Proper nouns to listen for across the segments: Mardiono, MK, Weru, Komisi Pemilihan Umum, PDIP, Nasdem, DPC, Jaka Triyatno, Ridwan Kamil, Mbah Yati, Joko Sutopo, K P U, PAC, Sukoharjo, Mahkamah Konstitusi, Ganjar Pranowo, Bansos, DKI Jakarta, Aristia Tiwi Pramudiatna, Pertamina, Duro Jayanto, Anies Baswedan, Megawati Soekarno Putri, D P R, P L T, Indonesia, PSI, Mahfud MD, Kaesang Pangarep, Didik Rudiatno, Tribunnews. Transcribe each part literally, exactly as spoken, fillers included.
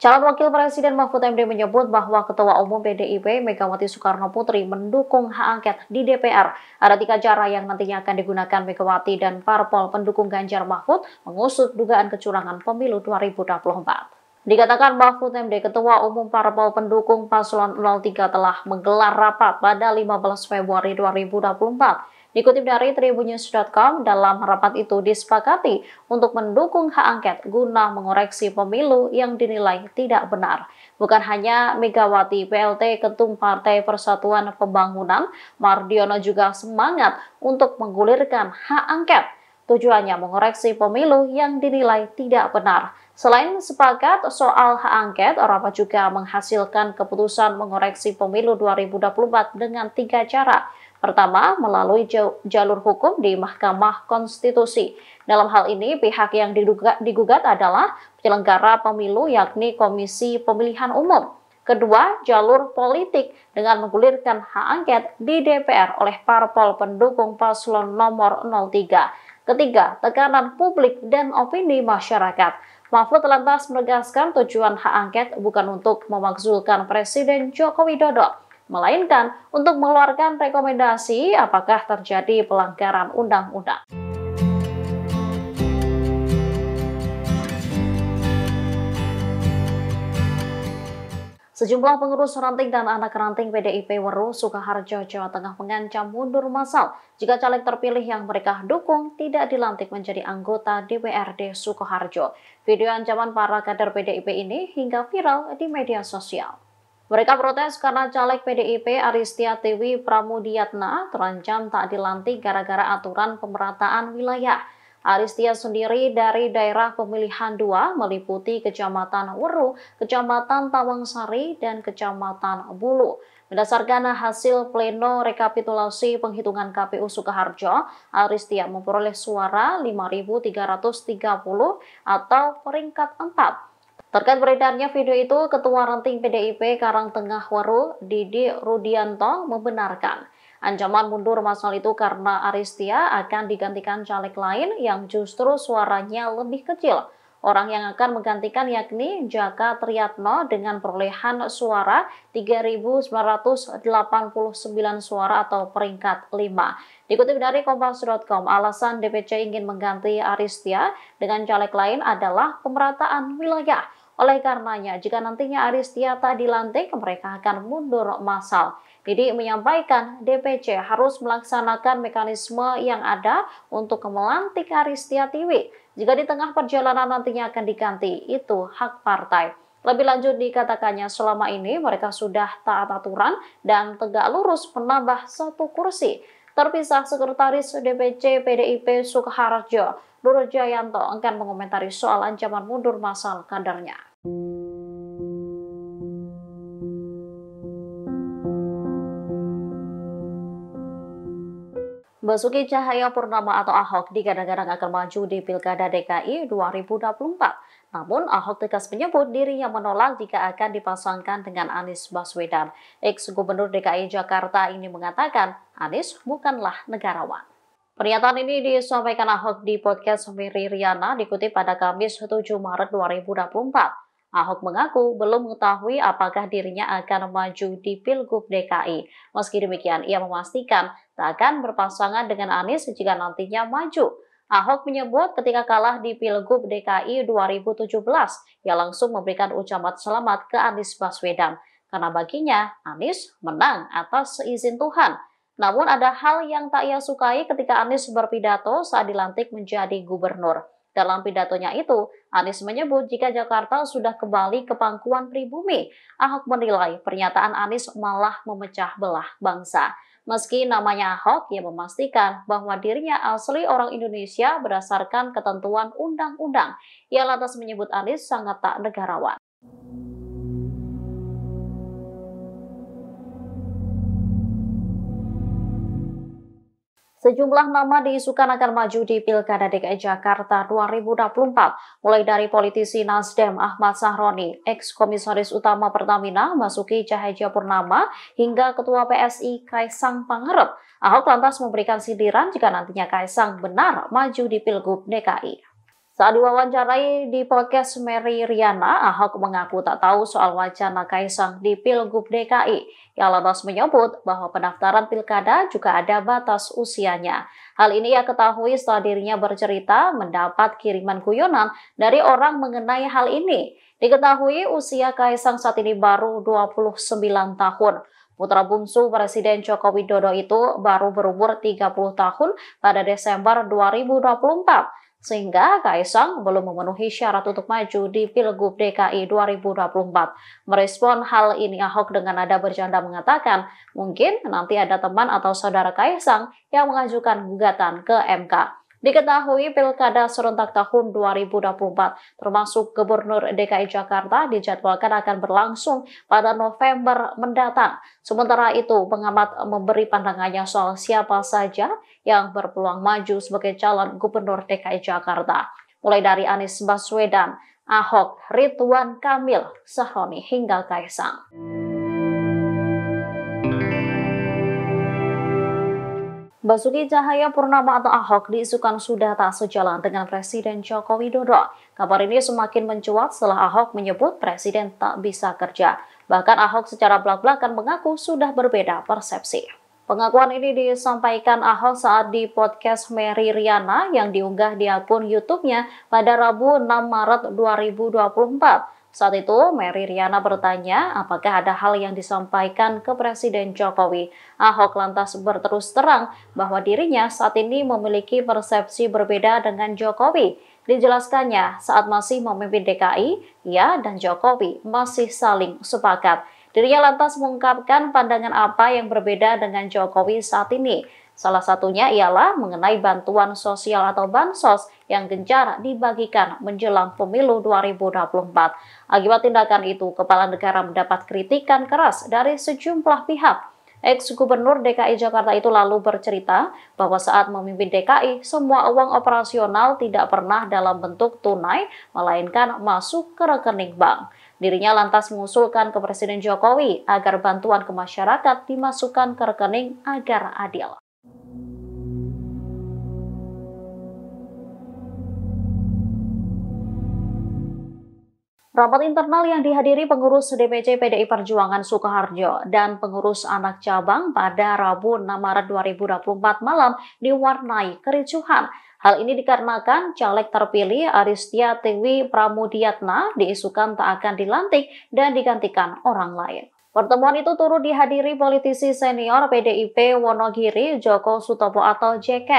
Calon Wakil Presiden Mahfud M D menyebut bahwa Ketua Umum P D I P Megawati Soekarno Putri mendukung hak angket di D P R. Ada tiga cara yang nantinya akan digunakan Megawati dan parpol pendukung Ganjar Mahfud mengusut dugaan kecurangan pemilu dua ribu dua puluh empat. Dikatakan Mahfud M D, Ketua Umum Parpol pendukung Paslon nol tiga telah menggelar rapat pada lima belas Februari dua ribu dua puluh empat. Dikutip dari tribunnews dot com, dalam rapat itu disepakati untuk mendukung hak angket guna mengoreksi pemilu yang dinilai tidak benar. Bukan hanya Megawati, P L T Ketum Partai Persatuan Pembangunan, Mardiono juga semangat untuk menggulirkan hak angket. Tujuannya mengoreksi pemilu yang dinilai tidak benar. Selain sepakat soal hak angket, rapat juga menghasilkan keputusan mengoreksi pemilu dua ribu dua puluh empat dengan tiga cara. Pertama, melalui jalur hukum di Mahkamah Konstitusi. Dalam hal ini, pihak yang digugat adalah penyelenggara pemilu yakni Komisi Pemilihan Umum. Kedua, jalur politik dengan menggulirkan hak angket di D P R oleh parpol pendukung paslon nomor nol tiga. Ketiga, tekanan publik dan opini masyarakat. Mahfud lantas menegaskan tujuan hak angket bukan untuk memakzulkan Presiden Joko Widodo, melainkan untuk mengeluarkan rekomendasi apakah terjadi pelanggaran undang-undang. Sejumlah pengurus ranting dan anak ranting P D I P Weru, Sukoharjo, Jawa Tengah mengancam mundur massal jika caleg terpilih yang mereka dukung tidak dilantik menjadi anggota D P R D Sukoharjo. Video ancaman para kader P D I P ini hingga viral di media sosial. Mereka protes karena caleg P D I P Aristia Tiwi Pramudiatna terancam tak dilantik gara-gara aturan pemerataan wilayah. Aristia sendiri dari daerah pemilihan dua meliputi Kecamatan Weru, Kecamatan Tawangsari, dan Kecamatan Bulu. Berdasarkan hasil pleno rekapitulasi penghitungan K P U Sukoharjo, Aristia memperoleh suara lima ribu tiga ratus tiga puluh atau peringkat empat. Terkait beredarnya video itu, Ketua Ranting P D I P Karangtengah Weru, Didik Rudiatno, membenarkan ancaman mundur massal itu karena Aristia akan digantikan caleg lain yang justru suaranya lebih kecil. Orang yang akan menggantikan yakni Jaka Triyatno dengan perolehan suara tiga ribu sembilan ratus delapan puluh sembilan suara atau peringkat lima. Dikutip dari kompas dot com, alasan D P C ingin mengganti Aristia dengan caleg lain adalah pemerataan wilayah. Oleh karenanya, jika nantinya Aristia tak dilantik, mereka akan mundur massal. Didik menyampaikan D P C harus melaksanakan mekanisme yang ada untuk melantik Aristia Tiwi. Jika di tengah perjalanan nantinya akan diganti, itu hak partai. Lebih lanjut dikatakannya selama ini mereka sudah taat aturan dan tegak lurus menambah satu kursi. Terpisah, Sekretaris D P C P D I P Sukoharjo, Duro Jayanto enggan mengomentari soal ancaman mundur massal kadernya. Basuki Tjahaja Purnama atau Ahok digadang-gadang akan maju di Pilkada D K I dua ribu dua puluh empat. Namun Ahok tegas menyebut dirinya menolak jika akan dipasangkan dengan Anies Baswedan. Ex-Gubernur D K I Jakarta ini mengatakan Anies bukanlah negarawan. Pernyataan ini disampaikan Ahok di podcast Merry Riana dikutip pada Kamis tujuh Maret dua ribu dua puluh empat. Ahok mengaku belum mengetahui apakah dirinya akan maju di Pilgub D K I. Meski demikian, ia memastikan tak akan berpasangan dengan Anies jika nantinya maju. Ahok menyebut ketika kalah di Pilgub D K I dua ribu tujuh belas, ia langsung memberikan ucapan selamat ke Anies Baswedan. Karena baginya, Anies menang atas izin Tuhan. Namun ada hal yang tak ia sukai ketika Anies berpidato saat dilantik menjadi gubernur. Dalam pidatonya itu, Anies menyebut jika Jakarta sudah kembali ke pangkuan pribumi. Ahok menilai pernyataan Anies malah memecah belah bangsa. Meski namanya Ahok, ia memastikan bahwa dirinya asli orang Indonesia berdasarkan ketentuan undang-undang. Ia lantas menyebut Anies sangat tak negarawan. Sejumlah nama diisukan akan maju di Pilkada D K I Jakarta dua ribu dua puluh empat, mulai dari politisi Nasdem Ahmad Sahroni, ex-komisaris utama Pertamina Basuki Tjahaja Purnama, hingga ketua P S I Kaesang Pangarep. Ahok lantas memberikan sindiran jika nantinya Kaesang benar maju di Pilgub D K I. Saat diwawancarai di podcast Merry Riana, Ahok mengaku tak tahu soal wacana Kaesang di Pilgub D K I, yang lantas menyebut bahwa pendaftaran pilkada juga ada batas usianya. Hal ini ia ketahui setelah dirinya bercerita mendapat kiriman guyonan dari orang mengenai hal ini. Diketahui usia Kaesang saat ini baru dua puluh sembilan tahun. Putra bungsu Presiden Joko Widodo itu baru berumur tiga puluh tahun pada Desember dua ribu dua puluh empat, sehingga Kaesang belum memenuhi syarat untuk maju di Pilgub D K I dua ribu dua puluh empat. Merespon hal ini, Ahok dengan nada bercanda mengatakan, mungkin nanti ada teman atau saudara Kaesang yang mengajukan gugatan ke M K. Diketahui pilkada serentak tahun dua ribu dua puluh empat termasuk Gubernur D K I Jakarta dijadwalkan akan berlangsung pada November mendatang. Sementara itu, pengamat memberi pandangannya soal siapa saja yang berpeluang maju sebagai calon Gubernur D K I Jakarta. Mulai dari Anies Baswedan, Ahok, Ridwan Kamil, Sahroni, hingga Kaesang. Basuki Tjahaja Purnama atau Ahok diisukan sudah tak sejalan dengan Presiden Joko Widodo. Kabar ini semakin mencuat setelah Ahok menyebut Presiden tak bisa kerja. Bahkan Ahok secara belak-belakan mengaku sudah berbeda persepsi. Pengakuan ini disampaikan Ahok saat di podcast Merry Riana yang diunggah di akun YouTube-nya pada Rabu enam Maret dua ribu dua puluh empat. Saat itu, Merry Riana bertanya apakah ada hal yang disampaikan ke Presiden Jokowi. Ahok lantas berterus terang bahwa dirinya saat ini memiliki persepsi berbeda dengan Jokowi. Dijelaskannya, saat masih memimpin D K I, ia dan Jokowi masih saling sepakat. Dirinya lantas mengungkapkan pandangan apa yang berbeda dengan Jokowi saat ini. Salah satunya ialah mengenai bantuan sosial atau bansos yang gencar dibagikan menjelang pemilu dua ribu dua puluh empat. Akibat tindakan itu, kepala negara mendapat kritikan keras dari sejumlah pihak. Ex-Gubernur D K I Jakarta itu lalu bercerita bahwa saat memimpin D K I, semua uang operasional tidak pernah dalam bentuk tunai, melainkan masuk ke rekening bank. Dirinya lantas mengusulkan ke Presiden Jokowi agar bantuan ke masyarakat dimasukkan ke rekening agar adil. Rapat internal yang dihadiri pengurus D P C P D I Perjuangan Sukoharjo dan pengurus anak cabang pada Rabu enam Maret dua ribu dua puluh empat malam diwarnai kericuhan. Hal ini dikarenakan caleg terpilih Aristia Tiwi Pramudiatna diisukan tak akan dilantik dan digantikan orang lain. Pertemuan itu turut dihadiri politisi senior P D I P Wonogiri Joko Sutopo atau J K.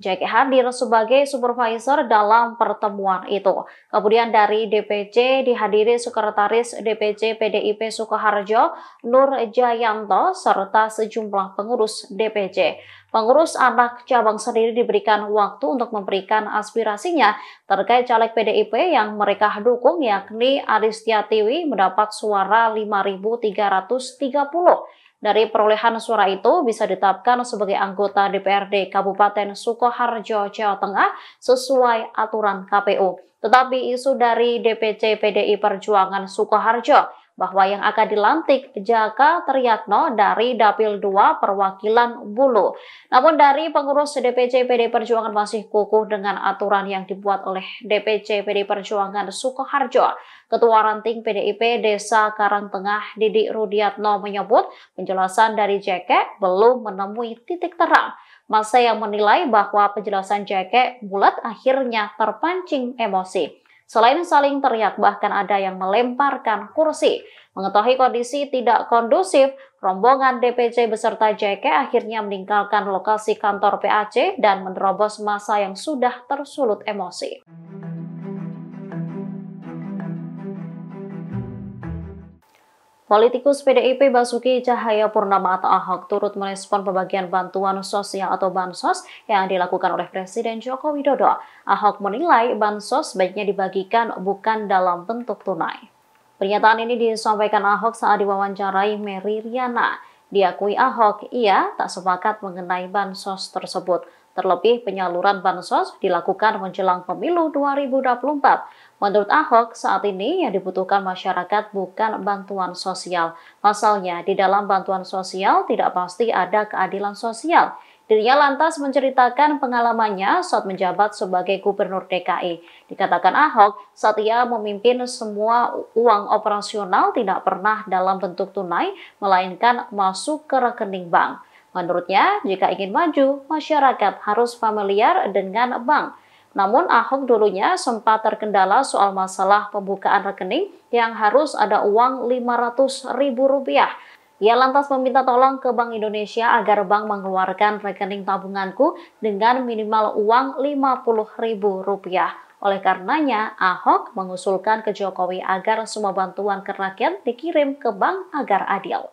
J K hadir sebagai supervisor dalam pertemuan itu. Kemudian dari D P C dihadiri sekretaris D P C P D I P Sukoharjo Nur Jayanto serta sejumlah pengurus D P C. Pengurus anak cabang sendiri diberikan waktu untuk memberikan aspirasinya terkait caleg P D I P yang mereka dukung, yakni Aristia Tiwi mendapat suara lima ribu tiga ratus tiga puluh. Dari perolehan suara itu bisa ditetapkan sebagai anggota D P R D Kabupaten Sukoharjo, Jawa Tengah sesuai aturan K P U. Tetapi isu dari D P C P D I Perjuangan Sukoharjo bahwa yang akan dilantik Jaka Triyatno dari Dapil dua Perwakilan Bulu. Namun dari pengurus D P C P D I Perjuangan masih kukuh dengan aturan yang dibuat oleh D P C P D I Perjuangan Sukoharjo. Ketua Ranting P D I P Desa Karangtengah Didik Rudiatno menyebut penjelasan dari J K belum menemui titik terang. Masa yang menilai bahwa penjelasan J K bulat akhirnya terpancing emosi. Selain saling teriak, bahkan ada yang melemparkan kursi. Mengetahui kondisi tidak kondusif, rombongan D P C beserta J K akhirnya meninggalkan lokasi kantor P A C dan menerobos massa yang sudah tersulut emosi. Politikus P D I P Basuki Tjahaja Purnama atau Ahok turut merespon pembagian bantuan sosial atau bansos yang dilakukan oleh Presiden Joko Widodo. Ahok menilai bansos sebaiknya dibagikan bukan dalam bentuk tunai. Pernyataan ini disampaikan Ahok saat diwawancarai Merry Riana. Diakui Ahok, ia tak sepakat mengenai bansos tersebut. Terlebih penyaluran bansos dilakukan menjelang pemilu dua ribu dua puluh empat. Menurut Ahok, saat ini yang dibutuhkan masyarakat bukan bantuan sosial. Pasalnya, di dalam bantuan sosial tidak pasti ada keadilan sosial. Dirinya lantas menceritakan pengalamannya saat menjabat sebagai Gubernur D K I. Dikatakan Ahok, saat ia memimpin semua uang operasional tidak pernah dalam bentuk tunai, melainkan masuk ke rekening bank. Menurutnya, jika ingin maju, masyarakat harus familiar dengan bank. Namun Ahok dulunya sempat terkendala soal masalah pembukaan rekening yang harus ada uang lima ratus ribu rupiah. Ia lantas meminta tolong ke Bank Indonesia agar bank mengeluarkan rekening tabunganku dengan minimal uang lima puluh ribu rupiah. Oleh karenanya Ahok mengusulkan ke Jokowi agar semua bantuan ke rakyat dikirim ke bank agar adil.